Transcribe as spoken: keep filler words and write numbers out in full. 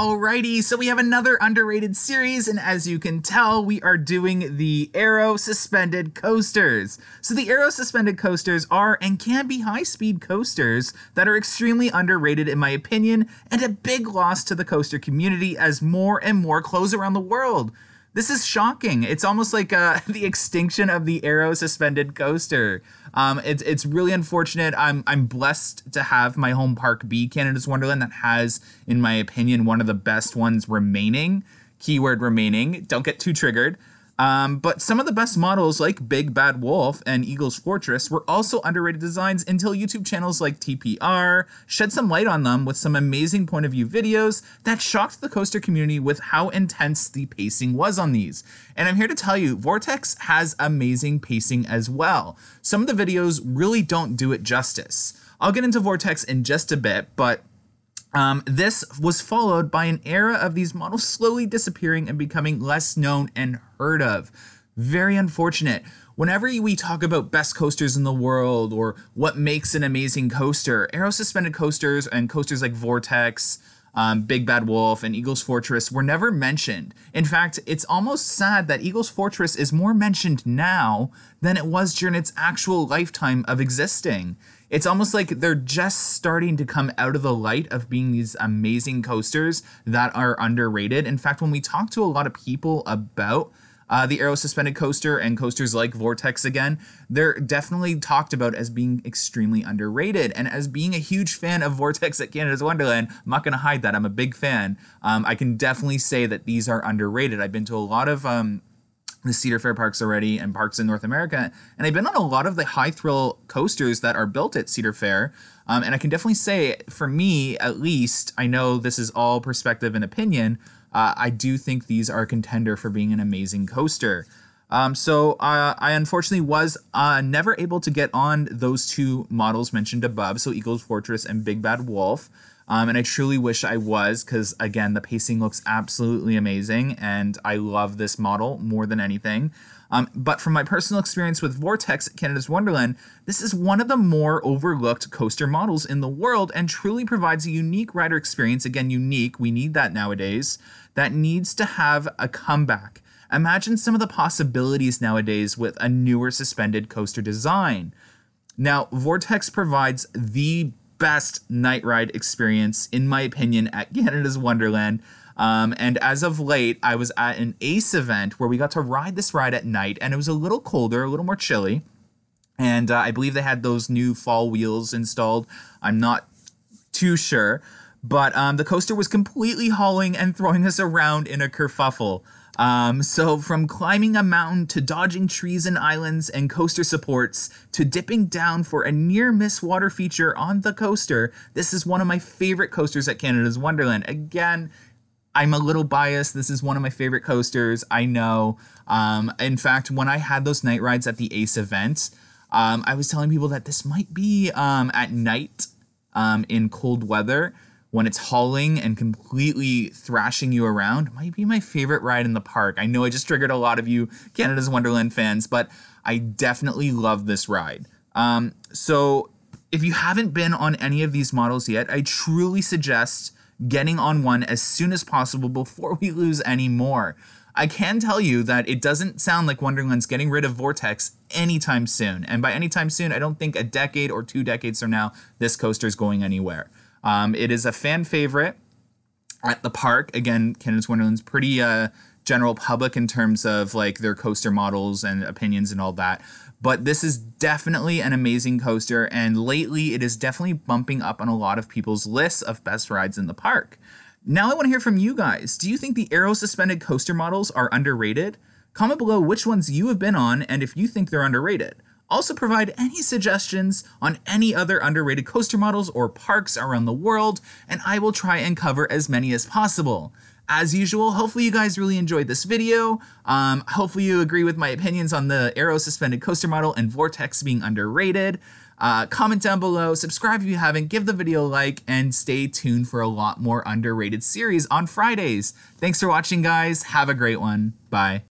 Alrighty, so we have another underrated series, and as you can tell, we are doing the Arrow Suspended Coasters. So the Arrow Suspended Coasters are and can be high-speed coasters that are extremely underrated in my opinion, and a big loss to the coaster community as more and more close around the world. This is shocking. It's almost like uh, the extinction of the Arrow Suspended Coaster. Um, it's it's really unfortunate. I'm I'm blessed to have my home park be Canada's Wonderland, that has, in my opinion, one of the best ones remaining. Keyword remaining. Don't get too triggered. Um, but some of the best models like Big Bad Wolf and Eagle's Fortress were also underrated designs until YouTube channels like T P R shed some light on them with some amazing point of view videos that shocked the coaster community with how intense the pacing was on these. And I'm here to tell you, Vortex has amazing pacing as well. Some of the videos really don't do it justice. I'll get into Vortex in just a bit, but Um, this was followed by an era of these models slowly disappearing and becoming less known and heard of. Very unfortunate. Whenever we talk about best coasters in the world or what makes an amazing coaster, Arrow Suspended Coasters and coasters like Vortex, um, Big Bad Wolf, and Eagle's Fortress were never mentioned. In fact, it's almost sad that Eagle's Fortress is more mentioned now than it was during its actual lifetime of existing. It's almost like they're just starting to come out of the light of being these amazing coasters that are underrated. In fact, when we talk to a lot of people about uh, the Arrow Suspended Coaster and coasters like Vortex again, they're definitely talked about as being extremely underrated. And as being a huge fan of Vortex at Canada's Wonderland, I'm not going to hide that. I'm a big fan. Um, I can definitely say that these are underrated. I've been to a lot of Um, the Cedar Fair parks already and parks in North America, and I've been on a lot of the high thrill coasters that are built at Cedar Fair, um, and I can definitely say, for me at least, I know this is all perspective and opinion, uh, I do think these are a contender for being an amazing coaster. Um, so uh, I unfortunately was uh, never able to get on those two models mentioned above, so Eagle's Fortress and Big Bad Wolf. Um, and I truly wish I was, because again, the pacing looks absolutely amazing and I love this model more than anything. Um, but from my personal experience with Vortex at Canada's Wonderland, this is one of the more overlooked coaster models in the world and truly provides a unique rider experience. Again, unique, we need that nowadays, that needs to have a comeback. Imagine some of the possibilities nowadays with a newer suspended coaster design. Now, Vortex provides the best night ride experience, in my opinion, at Canada's Wonderland. Um, and as of late, I was at an ACE event where we got to ride this ride at night, and it was a little colder, a little more chilly. And uh, I believe they had those new fall wheels installed. I'm not too sure. But um, the coaster was completely hauling and throwing us around in a kerfuffle. Um, so from climbing a mountain to dodging trees and islands and coaster supports to dipping down for a near-miss water feature on the coaster, this is one of my favorite coasters at Canada's Wonderland. Again, I'm a little biased. This is one of my favorite coasters, I know. Um, in fact, when I had those night rides at the ACE event, um, I was telling people that this might be um, at night um, in cold weather, when it's hauling and completely thrashing you around, might be my favorite ride in the park. I know I just triggered a lot of you Canada's Wonderland fans, but I definitely love this ride. Um, so if you haven't been on any of these models yet, I truly suggest getting on one as soon as possible before we lose any more. I can tell you that it doesn't sound like Wonderland's getting rid of Vortex anytime soon. And by anytime soon, I don't think a decade or two decades from now, this coaster is going anywhere. Um, it is a fan favorite at the park. Again, Canada's Wonderland's pretty uh, general public in terms of like their coaster models and opinions and all that. But this is definitely an amazing coaster, and lately it is definitely bumping up on a lot of people's lists of best rides in the park. Now I want to hear from you guys. Do you think the Arrow Suspended Coaster models are underrated? Comment below which ones you have been on and if you think they're underrated. Also provide any suggestions on any other underrated coaster models or parks around the world, and I will try and cover as many as possible. As usual, hopefully you guys really enjoyed this video. Um, hopefully you agree with my opinions on the Arrow Suspended Coaster model and Vortex being underrated. Uh, comment down below, subscribe if you haven't, give the video a like, and stay tuned for a lot more underrated series on Fridays. Thanks for watching, guys. Have a great one. Bye.